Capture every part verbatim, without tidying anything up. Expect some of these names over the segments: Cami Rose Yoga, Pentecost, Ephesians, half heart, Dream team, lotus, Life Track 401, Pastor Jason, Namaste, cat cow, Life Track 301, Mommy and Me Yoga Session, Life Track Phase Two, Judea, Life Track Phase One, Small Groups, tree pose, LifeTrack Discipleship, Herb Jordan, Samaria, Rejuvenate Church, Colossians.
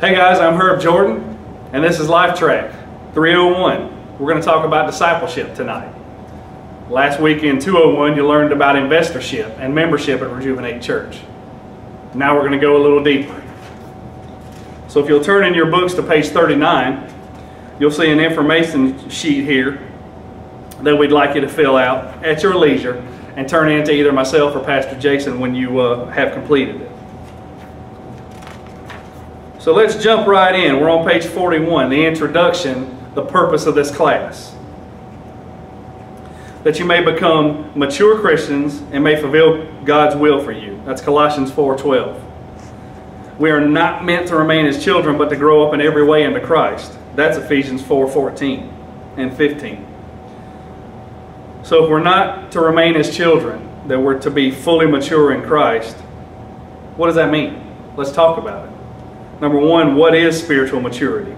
Hey guys, I'm Herb Jordan, and this is Life Track three oh one. We're going to talk about discipleship tonight. Last week in two oh one, you learned about investorship and membership at Rejuvenate Church. Now we're going to go a little deeper. So if you'll turn in your books to page thirty-nine, you'll see an information sheet here that we'd like you to fill out at your leisure and turn in to either myself or Pastor Jason when you uh, have completed it. So let's jump right in. We're on page forty-one, the introduction, the purpose of this class. That you may become mature Christians and may fulfill God's will for you. That's Colossians four twelve. We are not meant to remain as children, but to grow up in every way into Christ. That's Ephesians four fourteen and fifteen. So if we're not to remain as children, that we're to be fully mature in Christ, what does that mean? Let's talk about it. Number one, what is spiritual maturity?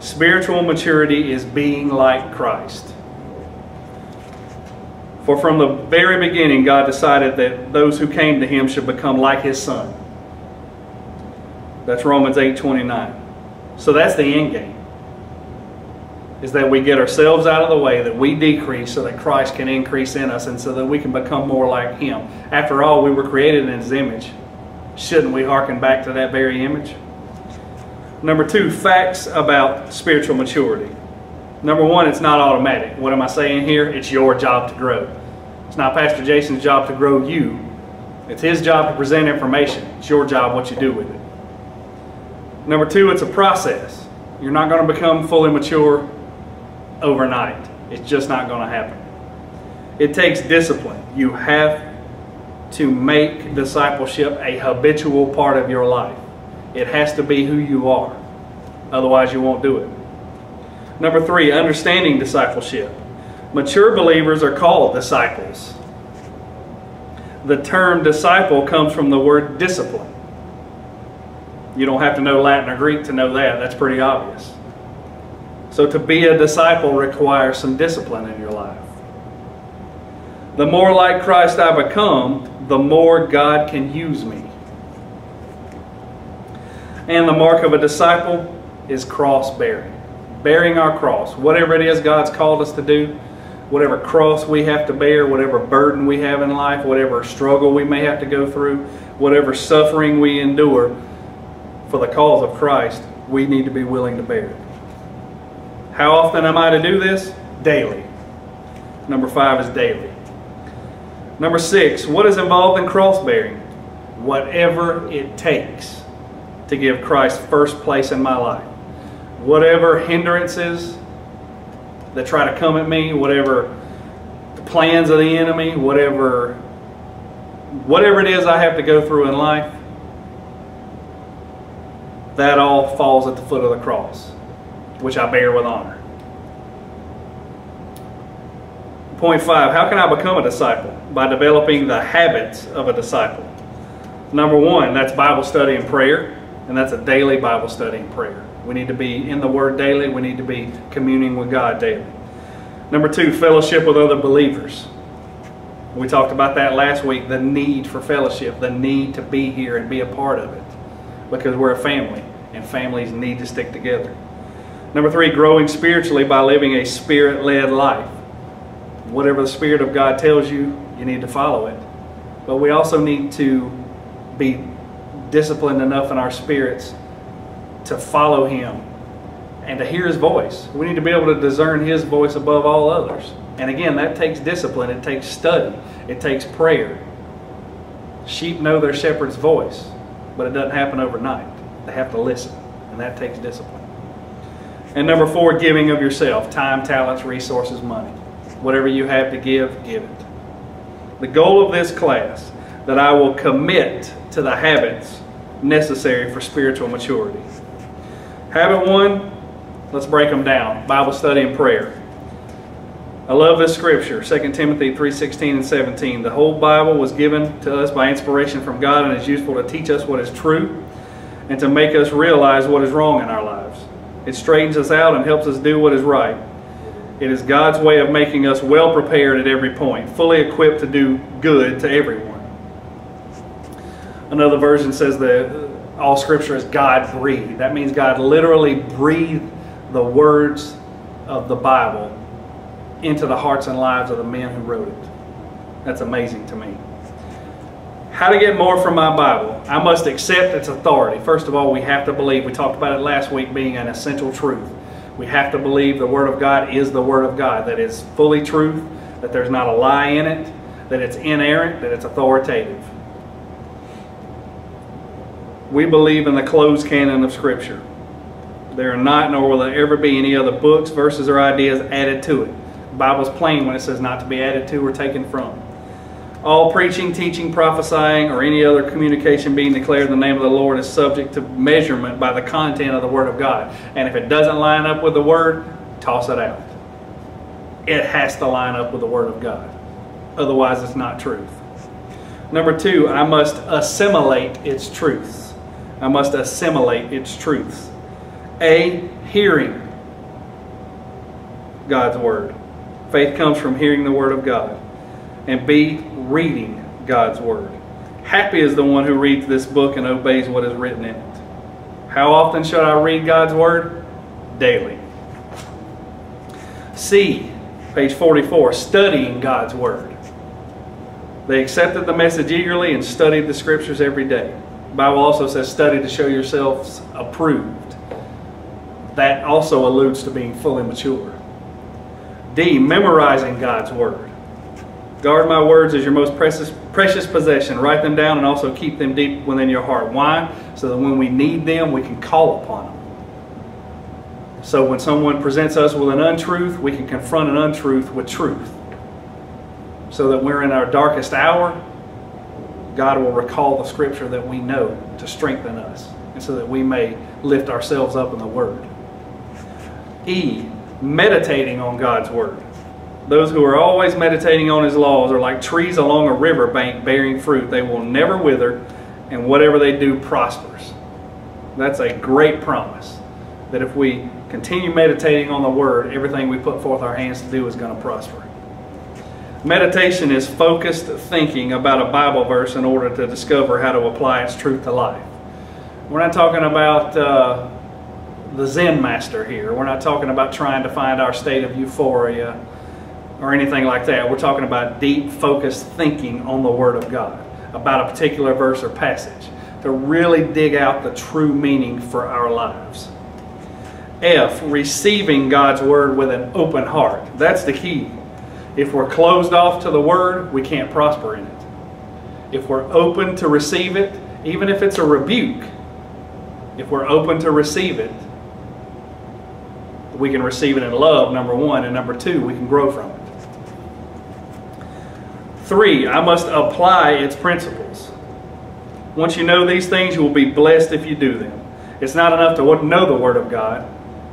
Spiritual maturity is being like Christ. For from the very beginning, God decided that those who came to Him should become like His Son. That's Romans eight twenty-nine. So that's the end game. Is that we get ourselves out of the way, that we decrease so that Christ can increase in us and so that we can become more like Him. After all, we were created in His image. Shouldn't we hearken back to that very image? Number two, facts about spiritual maturity. Number one, it's not automatic. What am I saying here? It's your job to grow. It's not Pastor Jason's job to grow you. It's his job to present information. It's your job what you do with it. Number two, it's a process. You're not going to become fully mature overnight. It's just not going to happen. It takes discipline. You have to make discipleship a habitual part of your life. It has to be who you are. Otherwise, you won't do it. Number three, understanding discipleship. Mature believers are called disciples. The term disciple comes from the word discipline. You don't have to know Latin or Greek to know that. That's pretty obvious. So to be a disciple requires some discipline in your life. The more like Christ I become, the more God can use me. And the mark of a disciple is cross-bearing. Bearing our cross. Whatever it is God's called us to do, whatever cross we have to bear, whatever burden we have in life, whatever struggle we may have to go through, whatever suffering we endure for the cause of Christ, we need to be willing to bear it. How often am I to do this? Daily. Number five is daily. Number six, what is involved in cross-bearing? Whatever it takes to give Christ first place in my life. Whatever hindrances that try to come at me, whatever the plans of the enemy, whatever, whatever it is I have to go through in life, that all falls at the foot of the cross, which I bear with honor. Point five, how can I become a disciple? By developing the habits of a disciple. Number one, that's Bible study and prayer. And that's a daily Bible study and prayer. We need to be in the Word daily. We need to be communing with God daily. Number two, fellowship with other believers. We talked about that last week, the need for fellowship, the need to be here and be a part of it because we're a family and families need to stick together. Number three, growing spiritually by living a Spirit-led life. Whatever the Spirit of God tells you, you need to follow it. But we also need to be disciplined enough in our spirits to follow Him and to hear His voice. We need to be able to discern His voice above all others. And again, that takes discipline. It takes study. It takes prayer. Sheep know their shepherd's voice, but it doesn't happen overnight. They have to listen, and that takes discipline. And number four, giving of yourself. Time, talents, resources, money. Whatever you have to give, give it. The goal of this class, that I will commit to the habits necessary for spiritual maturity. Habit one, let's break them down. Bible study and prayer. I love this scripture, Second Timothy three sixteen and seventeen. The whole Bible was given to us by inspiration from God and is useful to teach us what is true and to make us realize what is wrong in our lives. It straightens us out and helps us do what is right. It is God's way of making us well prepared at every point, fully equipped to do good to everyone. Another version says that all scripture is God-breathed. That means God literally breathed the words of the Bible into the hearts and lives of the men who wrote it. That's amazing to me. How to get more from my Bible? I must accept its authority. First of all, we have to believe. We talked about it last week being an essential truth. We have to believe the Word of God is the Word of God, that it's fully truth, that there's not a lie in it, that it's inerrant, that it's authoritative. We believe in the closed canon of Scripture. There are not, nor will there ever be any other books, verses, or ideas added to it. The Bible's plain when it says not to be added to or taken from. All preaching, teaching, prophesying, or any other communication being declared in the name of the Lord is subject to measurement by the content of the Word of God. And if it doesn't line up with the Word, toss it out. It has to line up with the Word of God. Otherwise, it's not truth. Number two, I must assimilate its truths. I must assimilate its truths. A, hearing God's Word. Faith comes from hearing the Word of God. And B, reading God's Word. Happy is the one who reads this book and obeys what is written in it. How often should I read God's Word? Daily. C, page forty-four, studying God's Word. They accepted the message eagerly and studied the Scriptures every day. The Bible also says study to show yourselves approved. That also alludes to being fully mature. D, memorizing God's Word. Guard my words as your most precious, precious possession. Write them down and also keep them deep within your heart. Why? So that when we need them, we can call upon them. So when someone presents us with an untruth, we can confront an untruth with truth. So that we're in our darkest hour, God will recall the Scripture that we know to strengthen us. And so that we may lift ourselves up in the Word. E, meditating on God's Word. Those who are always meditating on His laws are like trees along a river bank bearing fruit. They will never wither, and whatever they do prospers. That's a great promise, that if we continue meditating on the Word, everything we put forth our hands to do is going to prosper. Meditation is focused thinking about a Bible verse in order to discover how to apply its truth to life. We're not talking about uh, the Zen master here. We're not talking about trying to find our state of euphoria or anything like that. We're talking about deep, focused thinking on the Word of God, about a particular verse or passage, to really dig out the true meaning for our lives. F, receiving God's Word with an open heart. That's the key. If we're closed off to the Word, we can't prosper in it. If we're open to receive it, even if it's a rebuke, if we're open to receive it, we can receive it in love, number one, and number two, we can grow from it. Three, I must apply its principles. Once you know these things, you will be blessed if you do them. It's not enough to know the Word of God,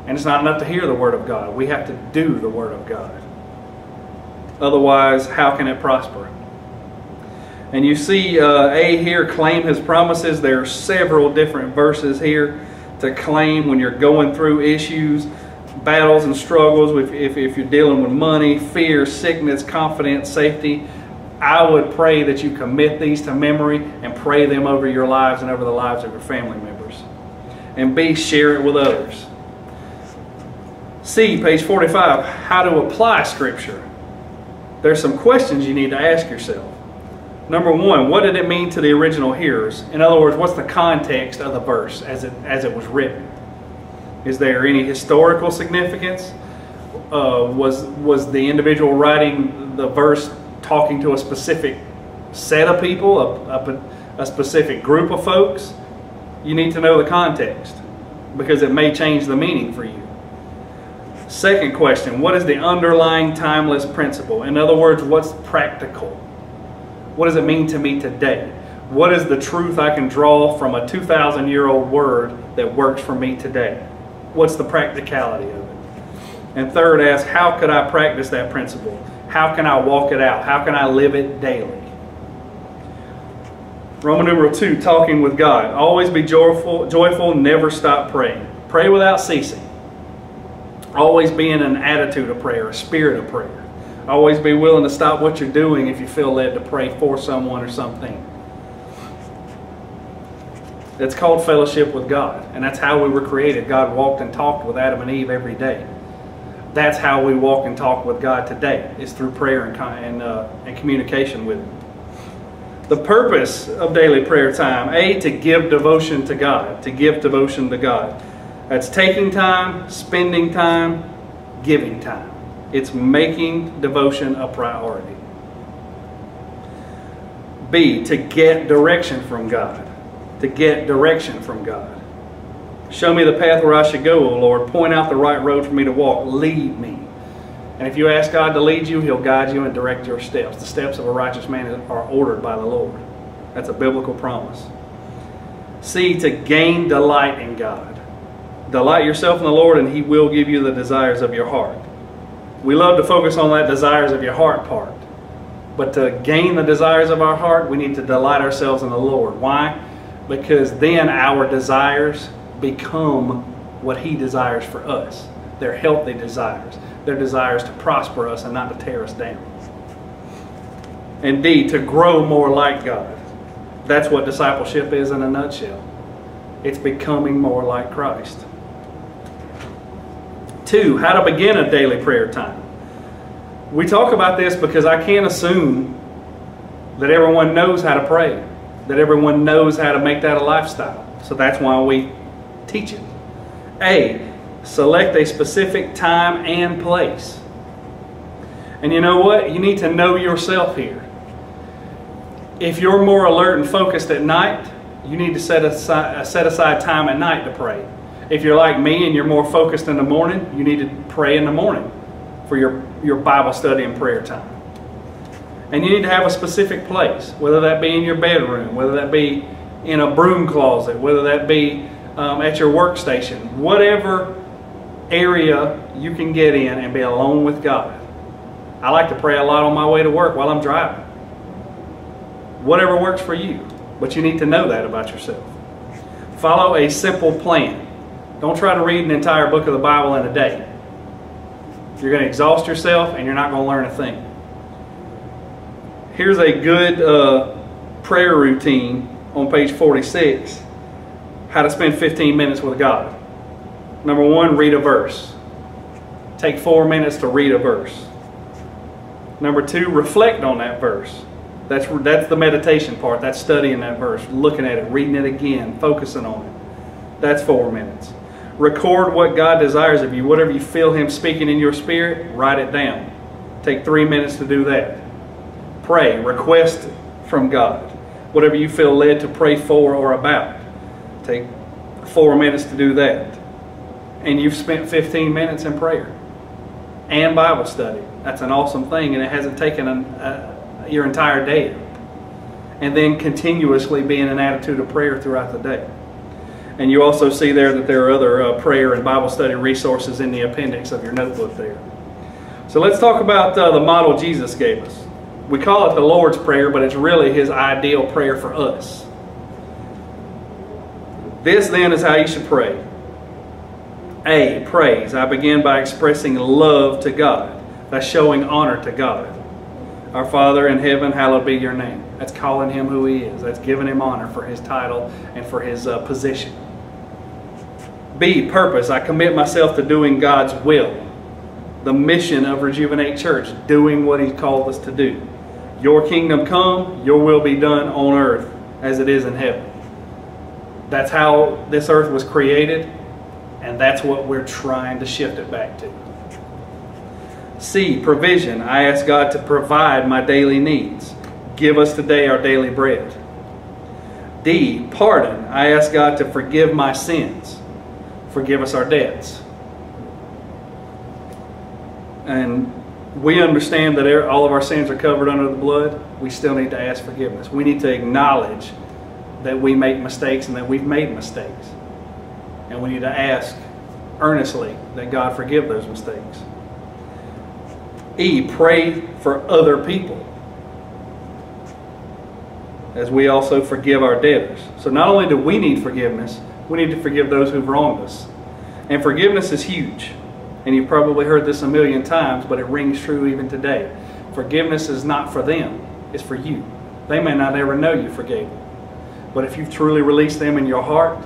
and it's not enough to hear the Word of God. We have to do the Word of God. Otherwise, how can it prosper? And you see uh, A here, claim His promises. There are several different verses here to claim when you're going through issues, battles and struggles, if, if, if you're dealing with money, fear, sickness, confidence, safety. I would pray that you commit these to memory and pray them over your lives and over the lives of your family members. And B, share it with others. C, page forty-five, how to apply Scripture. There's some questions you need to ask yourself. Number one, what did it mean to the original hearers? In other words, what's the context of the verse as it, as it was written? Is there any historical significance? Uh, was, was the individual writing the verse talking to a specific set of people, a, a, a specific group of folks? You need to know the context because it may change the meaning for you. Second question, what is the underlying timeless principle? In other words, what's practical? What does it mean to me today? What is the truth I can draw from a two thousand year old word that works for me today? What's the practicality of it? And third, ask, how could I practice that principle? How can I walk it out? How can I live it daily? Roman numeral two, talking with God. Always be joyful, joyful, never stop praying. Pray without ceasing. Always be in an attitude of prayer, a spirit of prayer. Always be willing to stop what you're doing if you feel led to pray for someone or something. That's called fellowship with God, and that's how we were created. God walked and talked with Adam and Eve every day. That's how we walk and talk with God today, is through prayer and, and, uh, and communication with Him. The purpose of daily prayer time, A, to give devotion to God, to give devotion to God. That's taking time, spending time, giving time. It's making devotion a priority. B, to get direction from God. To get direction from God. Show me the path where I should go, O Lord. Point out the right road for me to walk. Lead me. And if you ask God to lead you, He'll guide you and direct your steps. The steps of a righteous man are ordered by the Lord. That's a biblical promise. C, to gain delight in God. Delight yourself in the Lord and He will give you the desires of your heart. We love to focus on that desires of your heart part. But to gain the desires of our heart, we need to delight ourselves in the Lord. Why? Because then our desires become what He desires for us. They're healthy desires. They're desires to prosper us and not to tear us down. And D, to grow more like God. That's what discipleship is in a nutshell. It's becoming more like Christ. Two, how to begin a daily prayer time. We talk about this because I can't assume that everyone knows how to pray, that everyone knows how to make that a lifestyle. So that's why we teach it. A, select a specific time and place. And you know what? You need to know yourself here. If you're more alert and focused at night, you need to set aside, set aside time at night to pray. If you're like me and you're more focused in the morning, you need to pray in the morning for your your Bible study and prayer time. And you need to have a specific place, whether that be in your bedroom, whether that be in a broom closet, whether that be um, at your workstation, whatever area you can get in and be alone with God. I like to pray a lot on my way to work while I'm driving. Whatever works for you, but you need to know that about yourself. Follow a simple plan. Don't try to read an entire book of the Bible in a day. You're going to exhaust yourself and you're not going to learn a thing. Here's a good uh, prayer routine on page forty-six. How to spend fifteen minutes with God. Number one, read a verse. Take four minutes to read a verse. Number two, reflect on that verse. That's, that's the meditation part. That's studying that verse, looking at it, reading it again, focusing on it. That's four minutes. Record what God desires of you. Whatever you feel Him speaking in your spirit, write it down. Take three minutes to do that. Pray. Request from God. Whatever you feel led to pray for or about. Take four minutes to do that. And you've spent fifteen minutes in prayer and Bible study. That's an awesome thing, and it hasn't taken an, uh, your entire day. And then continuously be in an attitude of prayer throughout the day. And you also see there that there are other uh, prayer and Bible study resources in the appendix of your notebook there. So let's talk about uh, the model Jesus gave us. We call it the Lord's Prayer, but it's really His ideal prayer for us. This then is how you should pray. A, praise. I begin by expressing love to God. That's showing honor to God. Our Father in heaven, hallowed be your name. That's calling Him who He is. That's giving Him honor for His title and for His uh, position. B, purpose. I commit myself to doing God's will. The mission of Rejuvenate Church, doing what He's called us to do. Your kingdom come, your will be done on earth as it is in heaven. That's how this earth was created, and that's what we're trying to shift it back to. C, provision. I ask God to provide my daily needs. Give us today our daily bread. D, pardon. I ask God to forgive my sins. Forgive us our debts. And we understand that all of our sins are covered under the blood. We still need to ask forgiveness. We need to acknowledge that we make mistakes and that we've made mistakes. And we need to ask earnestly that God forgive those mistakes. E, pray for other people, as we also forgive our debtors. So not only do we need forgiveness, we need to forgive those who've wronged us. And forgiveness is huge. And you've probably heard this a million times, but it rings true even today. Forgiveness is not for them, it's for you. They may not ever know you forgave them. But if you've truly released them in your heart,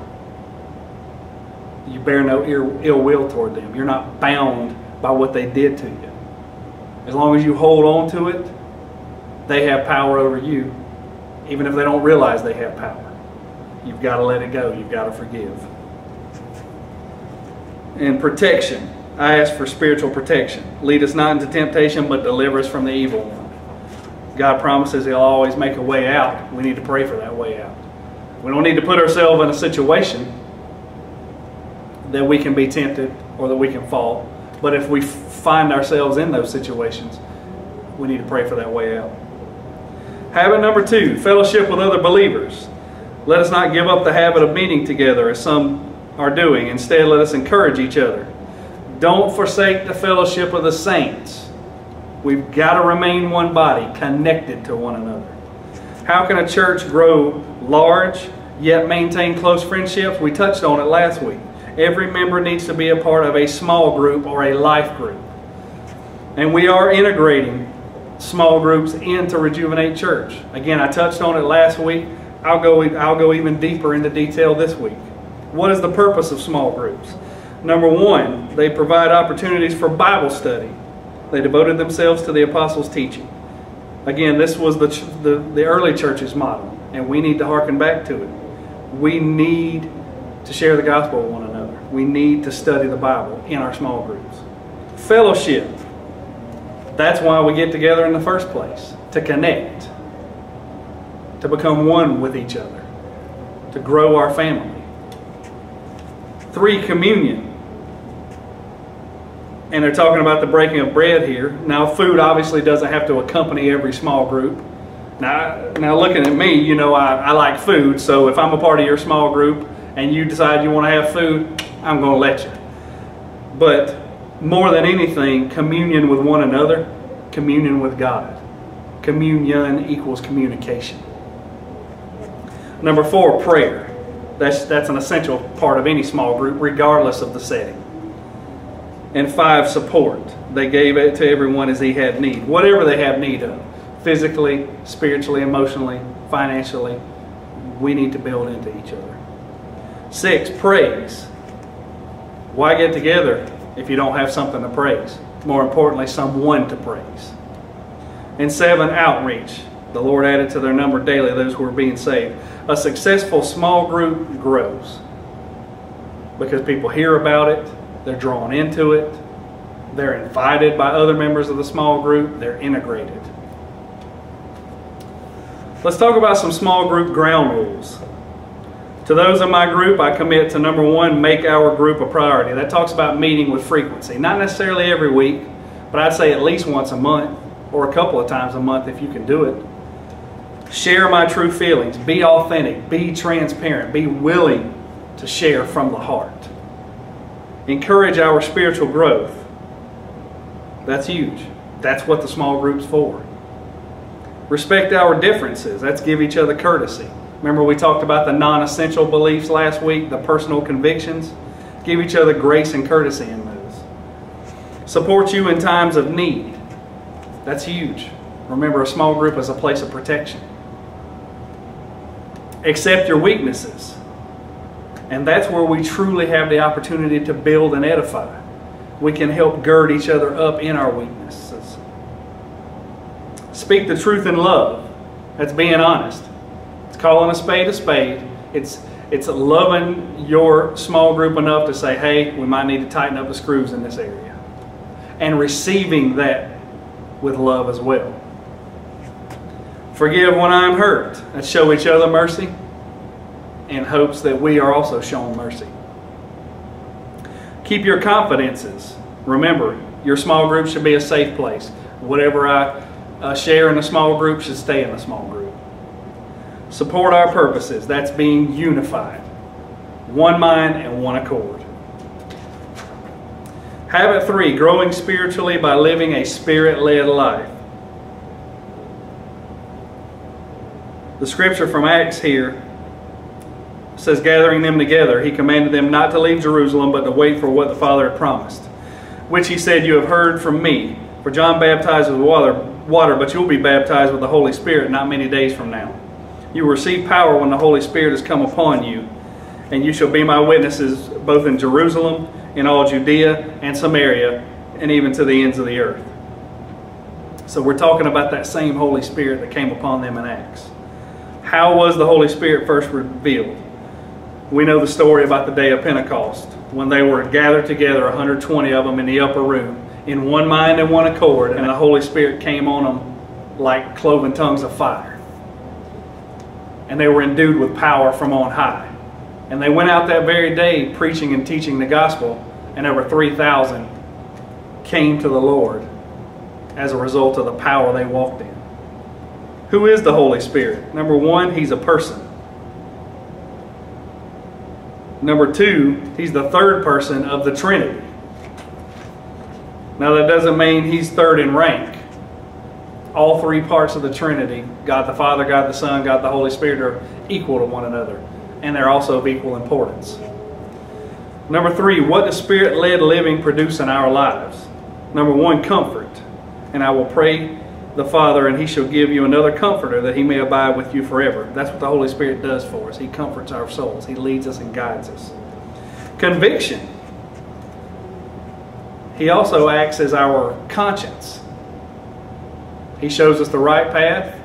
you bear no ill will toward them. You're not bound by what they did to you. As long as you hold on to it, they have power over you, even if they don't realize they have power. You've got to let it go. You've got to forgive. And protection. I ask for spiritual protection. Lead us not into temptation, but deliver us from the evil one. God promises He'll always make a way out. We need to pray for that way out. We don't need to put ourselves in a situation that we can be tempted or that we can fall. But if we find ourselves in those situations, we need to pray for that way out. Habit number two, fellowship with other believers. Let us not give up the habit of meeting together as some are doing. Instead, let us encourage each other. Don't forsake the fellowship of the saints. We've got to remain one body, connected to one another. How can a church grow large yet maintain close friendships? We touched on it last week. Every member needs to be a part of a small group or a life group. And we are integrating small groups into Rejuvenate Church. Again, I touched on it last week. I'll go, I'll go even deeper into detail this week. What is the purpose of small groups? Number one, they provide opportunities for Bible study. They devoted themselves to the apostles' teaching. Again, this was the, the, the early church's model, and we need to hearken back to it. We need to share the gospel with one another. We need to study the Bible in our small groups. Fellowship. That's why we get together in the first place. To connect. To become one with each other. To grow our family. Three, communion. And they're talking about the breaking of bread here. Now, food obviously doesn't have to accompany every small group. Now, now looking at me, you know I, I like food. So if I'm a part of your small group and you decide you want to have food, I'm going to let you. But more than anything, communion with one another, communion with God. Communion equals communication. Number four, prayer. That's, that's an essential part of any small group, regardless of the setting. And five, support. They gave it to everyone as he had need, whatever they have need of. Physically, spiritually, emotionally, financially, we need to build into each other. Six, praise. Why get together if you don't have something to praise? More importantly, someone to praise. And seven, outreach. The Lord added to their number daily those who were being saved. A successful small group grows because people hear about it, they're drawn into it, they're invited by other members of the small group, they're integrated. Let's talk about some small group ground rules. To those in my group, I commit to number one, make our group a priority. That talks about meeting with frequency. Not necessarily every week, but I'd say at least once a month or a couple of times a month if you can do it. Share my true feelings. Be authentic. Be transparent. Be willing to share from the heart. Encourage our spiritual growth. That's huge. That's what the small group's for. Respect our differences. That's give each other courtesy. Remember we talked about the non-essential beliefs last week, the personal convictions. Give each other grace and courtesy in those. Support you in times of need. That's huge. Remember, a small group is a place of protection. Accept your weaknesses. And that's where we truly have the opportunity to build and edify. We can help gird each other up in our weaknesses. Speak the truth in love. That's being honest. Calling a spade a spade. It's, it's loving your small group enough to say, hey, we might need to tighten up the screws in this area. And receiving that with love as well. Forgive when I'm hurt. And show each other mercy in hopes that we are also shown mercy. Keep your confidences. Remember, your small group should be a safe place. Whatever I uh, share in a small group should stay in a small group. Support our purposes. That's being unified. One mind and one accord. Habit three, growing spiritually by living a spirit-led life. The scripture from Acts here says, gathering them together, he commanded them not to leave Jerusalem, but to wait for what the Father had promised, which he said, you have heard from me. For John baptized with water, water, but you'll be baptized with the Holy Spirit not many days from now. You will receive power when the Holy Spirit has come upon you, and you shall be my witnesses both in Jerusalem, in all Judea and Samaria, and even to the ends of the earth. So we're talking about that same Holy Spirit that came upon them in Acts. How was the Holy Spirit first revealed? We know the story about the day of Pentecost, when they were gathered together, one hundred twenty of them in the upper room, in one mind and one accord, and the Holy Spirit came on them like cloven tongues of fire. And they were endued with power from on high. And they went out that very day preaching and teaching the gospel, and over three thousand came to the Lord as a result of the power they walked in. Who is the Holy Spirit? Number one, he's a person. Number two, he's the third person of the Trinity. Now that doesn't mean he's third in rank. All three parts of the Trinity, God the Father, God the Son, God the Holy Spirit, are equal to one another. And they're also of equal importance. Number three, what does Spirit-led living produce in our lives? Number one, comfort. And I will pray the Father, and he shall give you another comforter, that he may abide with you forever. That's what the Holy Spirit does for us. He comforts our souls. He leads us and guides us. Conviction. He also acts as our conscience. He shows us the right path,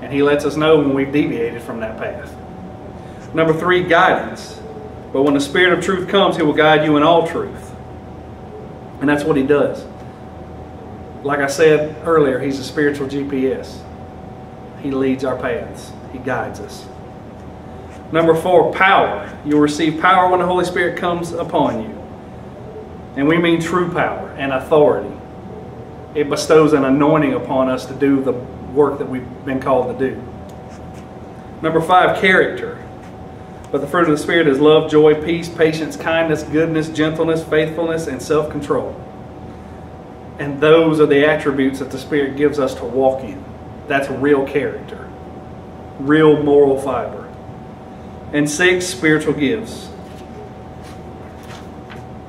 and he lets us know when we've deviated from that path. Number three, guidance. But when the Spirit of truth comes, he will guide you in all truth. And that's what he does. Like I said earlier, he's a spiritual G P S. He leads our paths. He guides us. Number four, power. You'll receive power when the Holy Spirit comes upon you. And we mean true power and authority. It bestows an anointing upon us to do the work that we've been called to do. Number five, character. But the fruit of the Spirit is love, joy, peace, patience, kindness, goodness, gentleness, faithfulness, and self-control. And those are the attributes that the Spirit gives us to walk in. That's real character, real moral fiber. And six, spiritual gifts.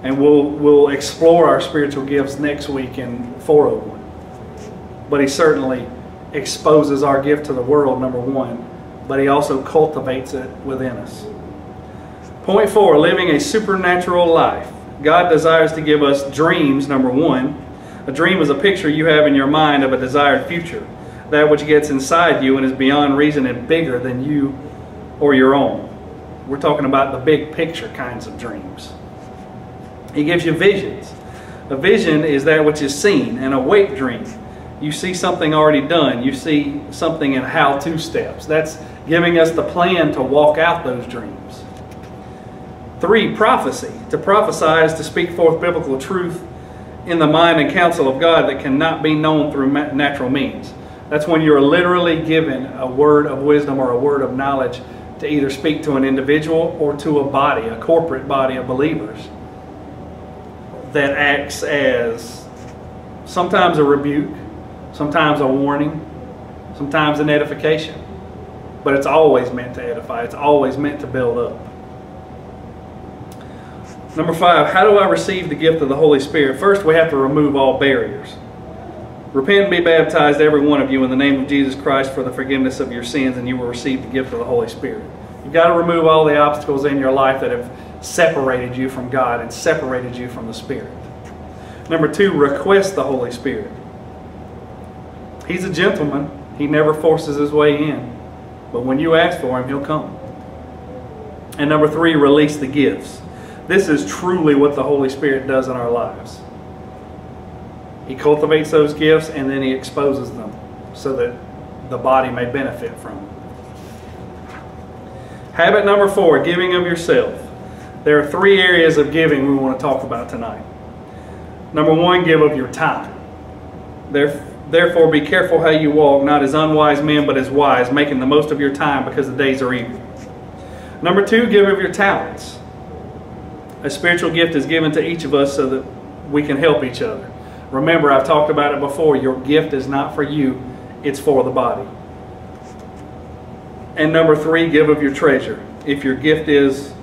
And we'll, we'll explore our spiritual gifts next week in four oh one. But he certainly exposes our gift to the world, number one. But he also cultivates it within us. Point four, living a supernatural life. God desires to give us dreams, number one. A dream is a picture you have in your mind of a desired future, that which gets inside you and is beyond reason and bigger than you or your own. We're talking about the big picture kinds of dreams. He gives you visions. A vision is that which is seen, an awake dream. You see something already done. You see something in how-to steps. That's giving us the plan to walk out those dreams. Three, prophecy. To prophesy is to speak forth biblical truth in the mind and counsel of God that cannot be known through natural means. That's when you're literally given a word of wisdom or a word of knowledge to either speak to an individual or to a body, a corporate body of believers, that acts as sometimes a rebuke, sometimes a warning, sometimes an edification. But it's always meant to edify. It's always meant to build up. Number five, how do I receive the gift of the Holy Spirit? First, we have to remove all barriers. Repent and be baptized, every one of you, in the name of Jesus Christ for the forgiveness of your sins, and you will receive the gift of the Holy Spirit. You've got to remove all the obstacles in your life that have separated you from God and separated you from the Spirit. Number two, request the Holy Spirit. He's a gentleman. He never forces his way in. But when you ask for him, he'll come. And number three, release the gifts. This is truly what the Holy Spirit does in our lives. He cultivates those gifts, and then he exposes them so that the body may benefit from them. Habit number four, giving of yourself. There are three areas of giving we want to talk about tonight. Number one, give of your time. There Therefore, be careful how you walk, not as unwise men, but as wise, making the most of your time, because the days are evil. Number two, give of your talents. A spiritual gift is given to each of us so that we can help each other. Remember, I've talked about it before. Your gift is not for you. It's for the body. And number three, give of your treasure. If your gift is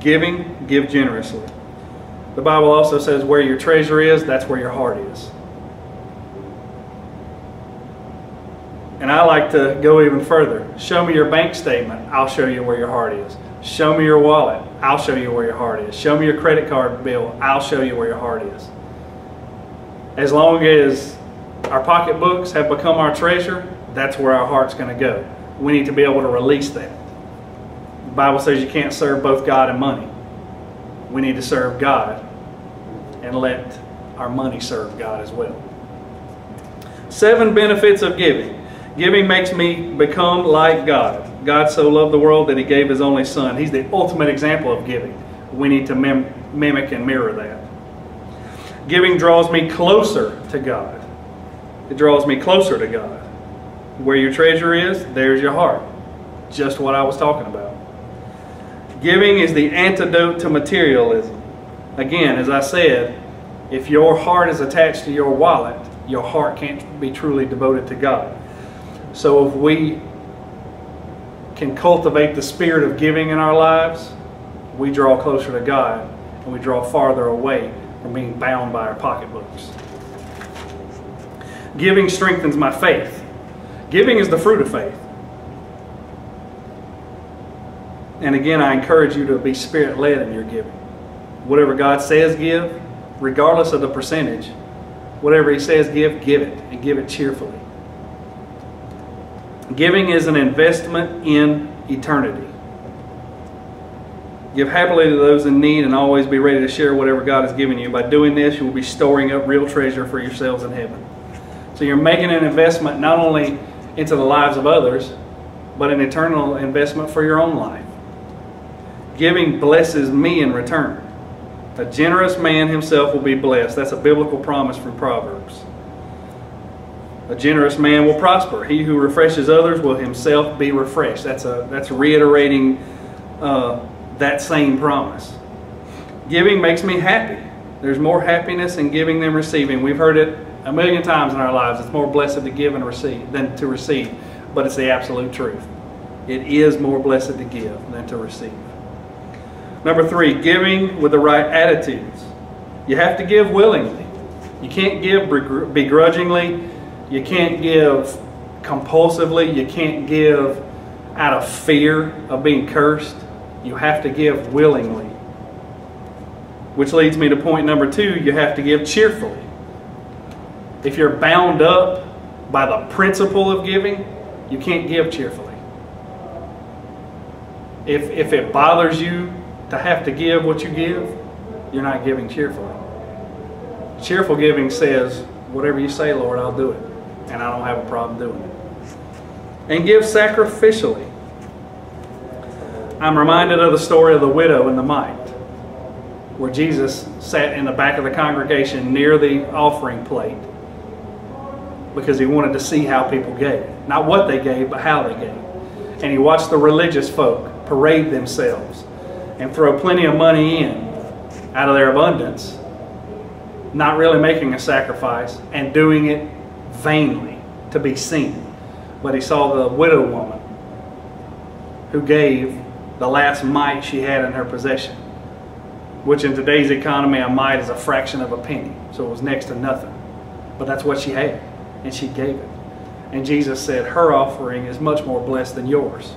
giving, give generously. The Bible also says where your treasure is, that's where your heart is. And I like to go even further. Show me your bank statement. I'll show you where your heart is. Show me your wallet. I'll show you where your heart is. Show me your credit card bill. I'll show you where your heart is. As long as our pocketbooks have become our treasure, that's where our heart's going to go. We need to be able to release that. The Bible says you can't serve both God and money. We need to serve God and let our money serve God as well. Seven benefits of giving. Giving makes me become like God. God so loved the world that He gave His only Son. He's the ultimate example of giving. We need to mim mimic and mirror that. Giving draws me closer to God. It draws me closer to God. Where your treasure is, there's your heart. Just what I was talking about. Giving is the antidote to materialism. Again, as I said, if your heart is attached to your wallet, your heart can't be truly devoted to God. So if we can cultivate the spirit of giving in our lives, we draw closer to God and we draw farther away from being bound by our pocketbooks. Giving strengthens my faith. Giving is the fruit of faith. And again, I encourage you to be spirit-led in your giving. Whatever God says give, regardless of the percentage, whatever He says give, give it, and give it cheerfully. Giving is an investment in eternity. Give happily to those in need and always be ready to share whatever God has given you. By doing this, you will be storing up real treasure for yourselves in heaven. So you're making an investment not only into the lives of others, but an eternal investment for your own life. Giving blesses me in return. A generous man himself will be blessed. That's a biblical promise from Proverbs. A generous man will prosper. He who refreshes others will himself be refreshed. That's a that's reiterating uh, that same promise. Giving makes me happy. There's more happiness in giving than receiving. We've heard it a million times in our lives. It's more blessed to give and receive than to receive, but it's the absolute truth. It is more blessed to give than to receive. Number three, giving with the right attitudes. You have to give willingly. You can't give begrudgingly. You can't give compulsively. You can't give out of fear of being cursed. You have to give willingly. Which leads me to point number two, you have to give cheerfully. If you're bound up by the principle of giving, you can't give cheerfully. If, if it bothers you to have to give what you give, you're not giving cheerfully. Cheerful giving says, whatever you say, Lord, I'll do it. And I don't have a problem doing it. And give sacrificially. I'm reminded of the story of the widow and the mite, where Jesus sat in the back of the congregation near the offering plate because He wanted to see how people gave. Not what they gave, but how they gave. And He watched the religious folk parade themselves and throw plenty of money in out of their abundance, not really making a sacrifice and doing it vainly to be seen. But He saw the widow woman who gave the last mite she had in her possession, which in today's economy, a mite is a fraction of a penny. So it was next to nothing. But that's what she had, and she gave it. And Jesus said, her offering is much more blessed than yours,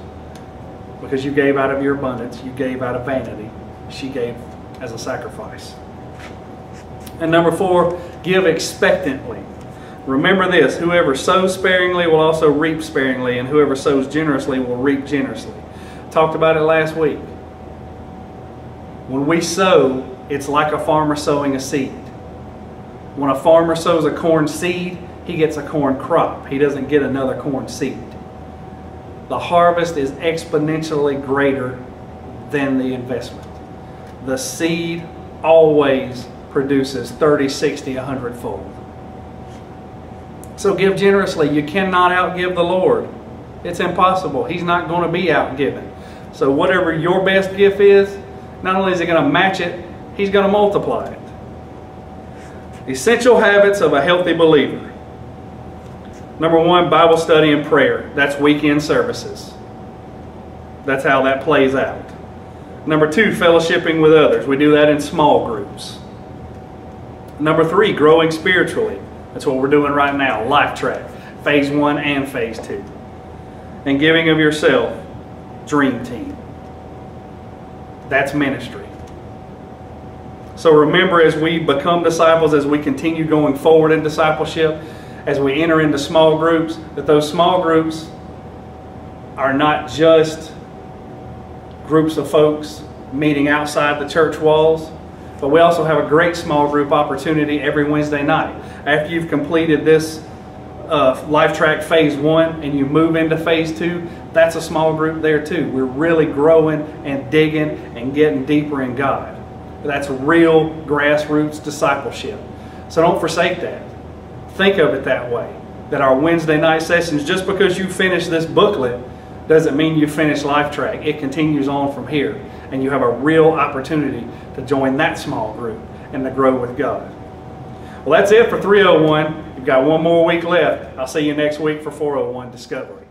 because you gave out of your abundance, you gave out of vanity. She gave as a sacrifice. And number four, give expectantly. Remember this, whoever sows sparingly will also reap sparingly, and whoever sows generously will reap generously. Talked about it last week. When we sow, it's like a farmer sowing a seed. When a farmer sows a corn seed, he gets a corn crop. He doesn't get another corn seed. The harvest is exponentially greater than the investment. The seed always produces thirty, sixty, a hundred fold. So give generously. You cannot outgive the Lord. It's impossible. He's not going to be outgiven. So whatever your best gift is, not only is He going to match it, He's going to multiply it. Essential habits of a healthy believer. Number one, Bible study and prayer. That's weekend services. That's how that plays out. Number two, fellowshipping with others. We do that in small groups. Number three, growing spiritually. That's what we're doing right now, Life Track. phase one and phase two. And giving of yourself, dream team. That's ministry. So remember, as we become disciples, as we continue going forward in discipleship, as we enter into small groups, that those small groups are not just groups of folks meeting outside the church walls, but we also have a great small group opportunity every Wednesday night. After you've completed this uh, Life Track Phase One and you move into Phase Two, that's a small group there too. We're really growing and digging and getting deeper in God. That's real grassroots discipleship. So don't forsake that. Think of it that way. That our Wednesday night sessions, just because you finish this booklet, doesn't mean you finish Life Track. It continues on from here. And you have a real opportunity to join that small group and to grow with God. Well, that's it for three oh one. You've got one more week left. I'll see you next week for four oh one Discovery.